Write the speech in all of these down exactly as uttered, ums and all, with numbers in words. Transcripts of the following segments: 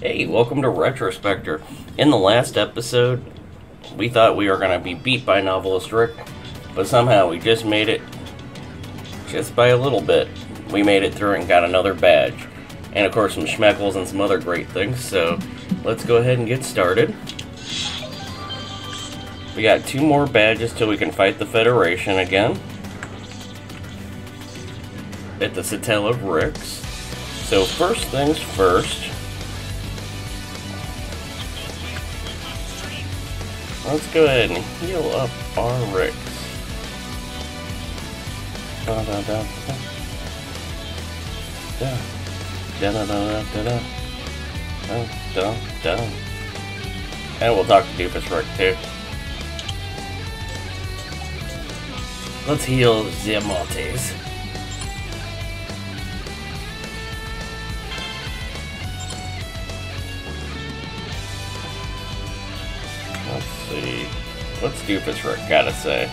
Hey, welcome to Retrospectre. In the last episode, we thought we were going to be beat by Novelist Rick, but somehow we just made it, just by a little bit. We made it through and got another badge. And of course some Schmeckles and some other great things, so let's go ahead and get started. We got two more badges till we can fight the Federation again. At the Citadel of Ricks. So first things first. Let's go ahead and heal up our Ricks. Da da da da da da da da da da da da. And we'll talk to Doofus Rick too. Let's heal the Mortys. Let's do this, Rick, gotta say.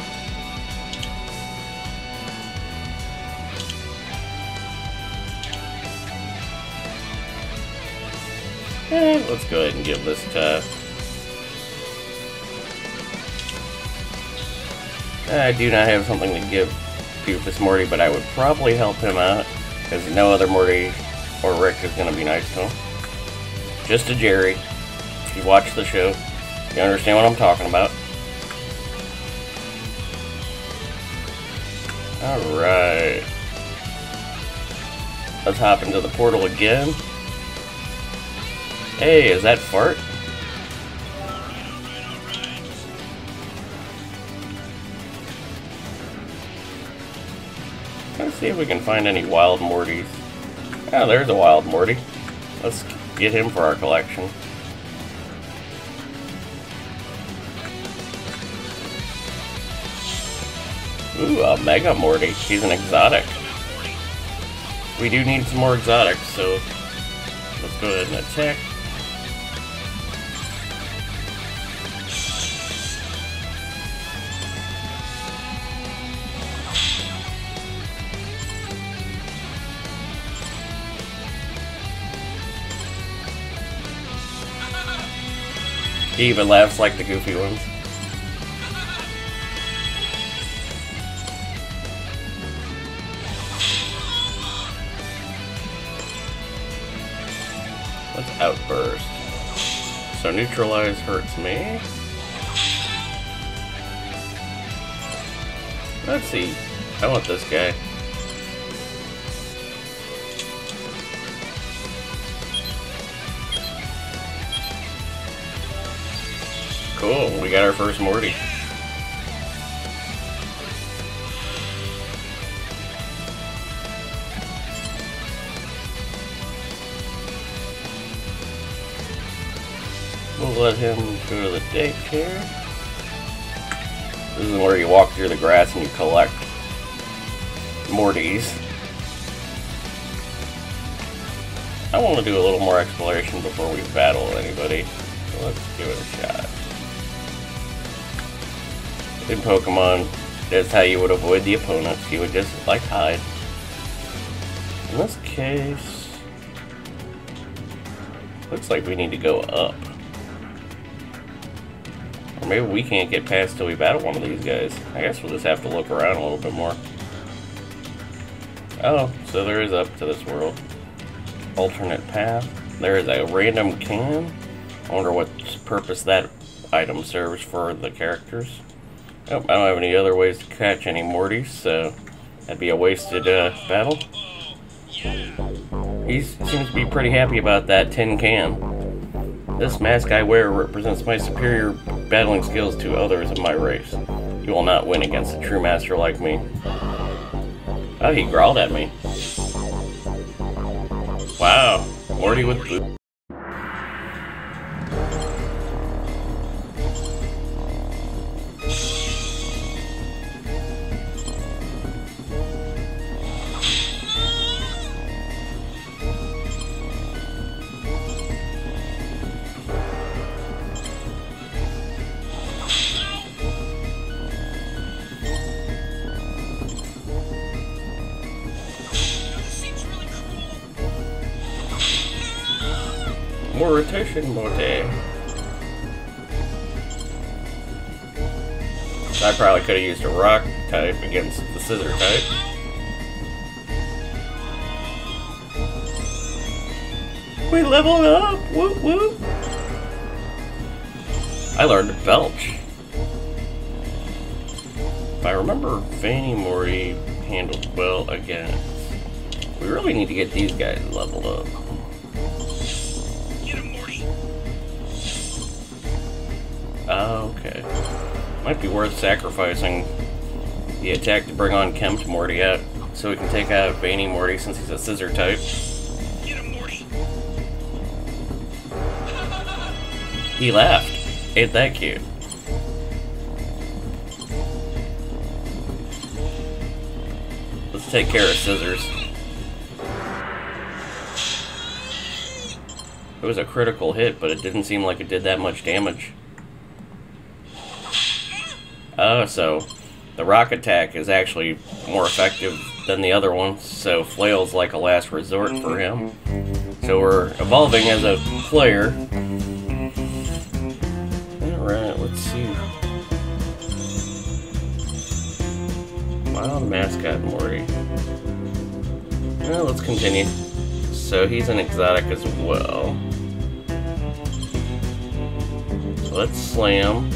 Okay, let's go ahead and give this to... I do not have something to give Doofus Morty, but I would probably help him out, because no other Morty or Rick is going to be nice to him. Just to Jerry. If you watch the show, you understand what I'm talking about. Alright. Let's hop into the portal again. Hey, is that fart? Let's see if we can find any Wild Mortys. Oh, there's a Wild Morty. Let's get him for our collection. Ooh, a Mega Morty. She's an exotic. We do need some more exotics, so let's go ahead and attack. He even laughs like the goofy ones. Outburst. So neutralize hurts me. Let's see. I want this guy. Cool, we got our first Morty. Let him go to the daycare. This is where you walk through the grass and you collect Mortys. I want to do a little more exploration before we battle anybody, so let's give it a shot. In Pokemon, that's how you would avoid the opponents. You would just, like, hide. In this case, looks like we need to go up. Maybe we can't get past till we battle one of these guys. I guess we'll just have to look around a little bit more. Oh, so there is up to this world. Alternate path. There is a random can. I wonder what purpose that item serves for the characters. Oh, I don't have any other ways to catch any Mortys, so that'd be a wasted uh, battle. He seems to be pretty happy about that tin can. This mask I wear represents my superior battling skills to others of my race. You will not win against a true master like me. Oh, he growled at me. Wow, Morty with boots. More rotation, Morty. I probably could have used a rock type against the scissor type. We leveled up! Whoop whoop! I learned to belch. If I remember, Vanny Mori handled well again. We really need to get these guys leveled up. Get him, Morty. Oh, okay. Might be worth sacrificing the attack to bring on Kempt Morty out, so we can take out Bany Morty since he's a scissor type. Get him, Morty. He laughed. Ain't that cute? Let's take care of scissors. It was a critical hit, but it didn't seem like it did that much damage. Oh, so the rock attack is actually more effective than the other one, so flail's like a last resort for him. So we're evolving as a player. Alright, let's see. Wild Mascot Morty. Well, let's continue. So he's an exotic as well. So let's slam.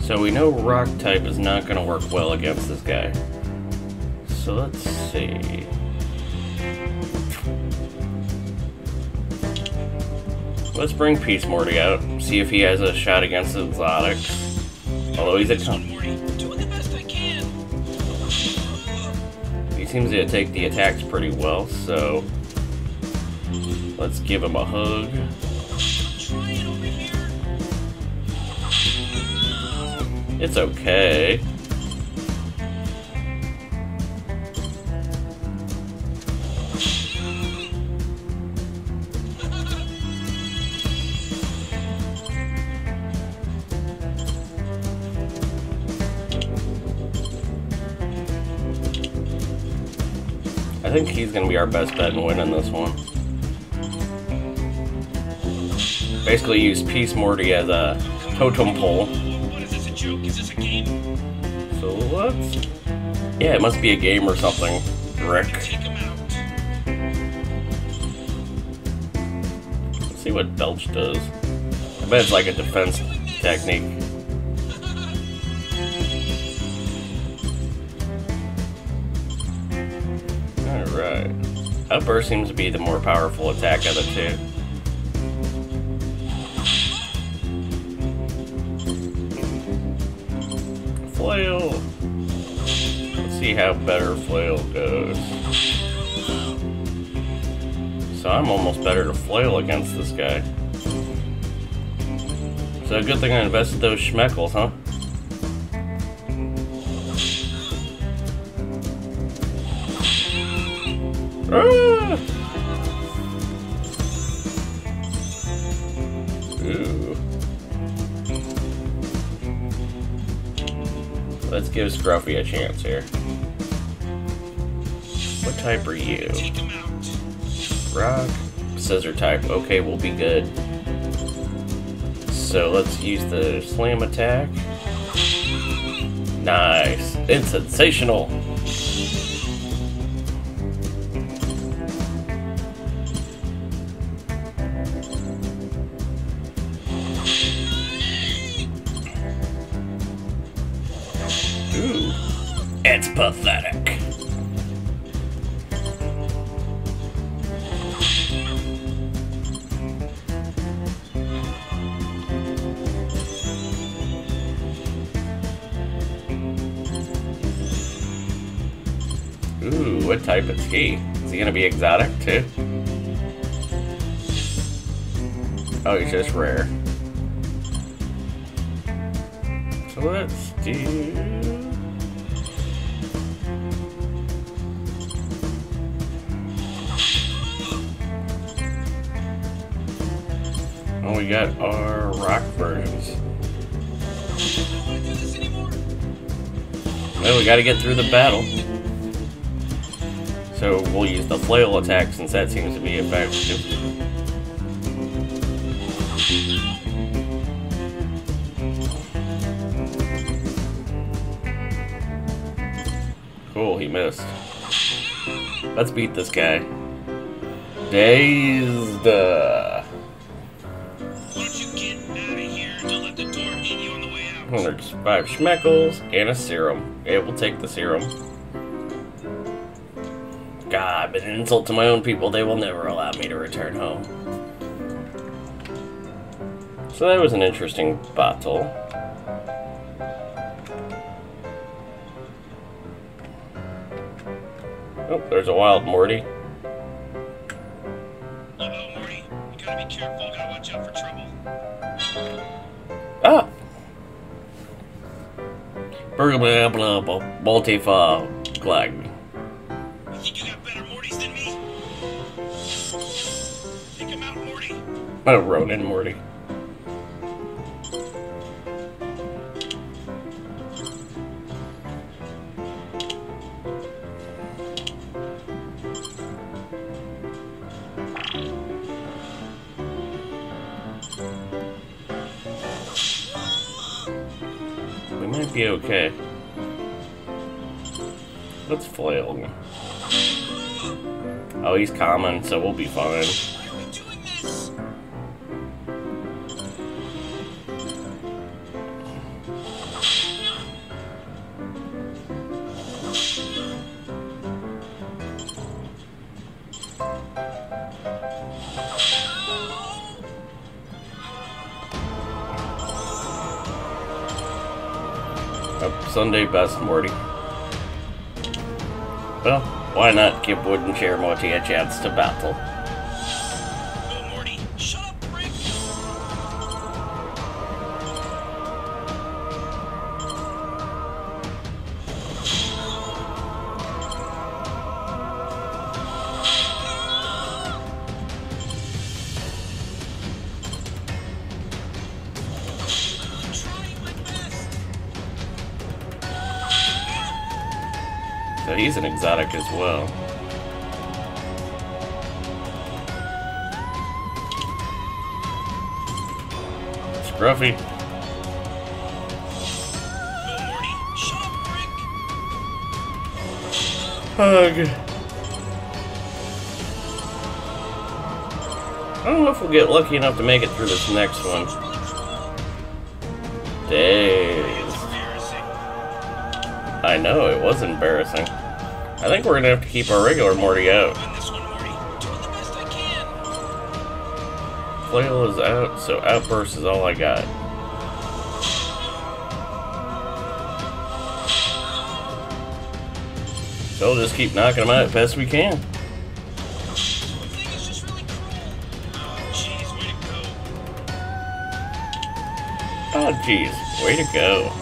So we know rock type is not going to work well against this guy. So let's see. Let's bring Peace Morty out, see if he has a shot against exotics. Although he's a ton. He seems to take the attacks pretty well, so let's give him a hug. It's okay. I think he's gonna be our best bet and win on this one. Basically use Peace Morty as a totem pole. Is this a game? So what? Yeah, it must be a game or something, Rick. Take him out. Let's see what belch does. I bet it's like a defense technique. Alright. Upburst seems to be the more powerful attack of the two. Flail. Let's see how better flail goes. So I'm almost better to flail against this guy. So good thing I invested those Schmeckles, huh? Ah! Ooh. Let's give Scruffy a chance here. What type are you? Rock? Scissor type. Okay, we'll be good. So let's use the slam attack. Nice. It's sensational. It's pathetic. Ooh, what type is he? Is he gonna be exotic too? Oh, he's just rare. So let's do... And we got our rock versions. Well, we gotta get through the battle. So we'll use the flail attack since that seems to be effective. Cool, he missed. Let's beat this guy. Dazed. Uh... There's five Schmeckles and a serum. Yeah, we'll take the serum. God, but an insult to my own people, they will never allow me to return home. So that was an interesting battle. Oh, there's a Wild Morty. Uh-oh, Morty. You gotta be careful. Gotta watch out for trouble. Ah! Burger blah blah blah multifa glag. You think you got better Mortys than me? Take him out, Morty. Oh, Ronin Morty. Be okay. Let's flail him. Oh, he's common, so we'll be fine. Why are we doing this? Sunday best, Morty. Well, why not give Wooden Chair Morty a chance to battle? Go, Morty. Shut up, Rick. So he's an exotic as well. Scruffy. Hug. I don't know if we'll get lucky enough to make it through this next one. Dang. I know, it was embarrassing. I think we're gonna have to keep our regular Morty out. Flail is out, so Outburst is all I got. So we'll just keep knocking them out as best we can. Oh jeez, way to go.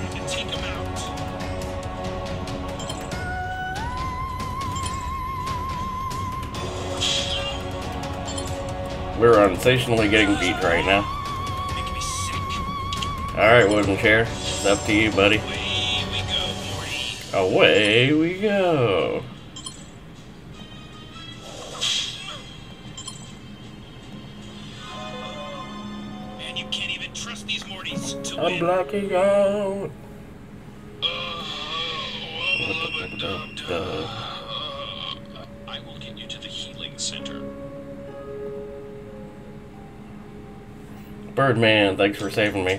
We're sensationally getting beat right now. Make me sick. Alright, Wooden Chair. It's up to you, buddy. Away we go, Morty. Away we go. And you can't even trust these Mortys to I'm win. Blocking out. Uh, uh, uh, uh, uh, uh, I will get you to the healing center. Birdman, thanks for saving me.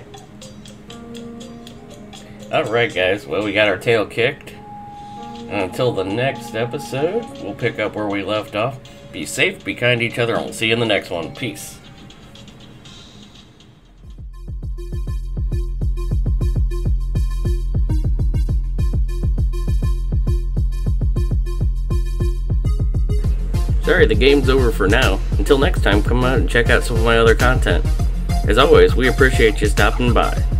Alright guys, well we got our tail kicked. And until the next episode, we'll pick up where we left off. Be safe, be kind to each other, and we'll see you in the next one. Peace. Sorry, the game's over for now. Until next time, come out and check out some of my other content. As always, we appreciate you stopping by.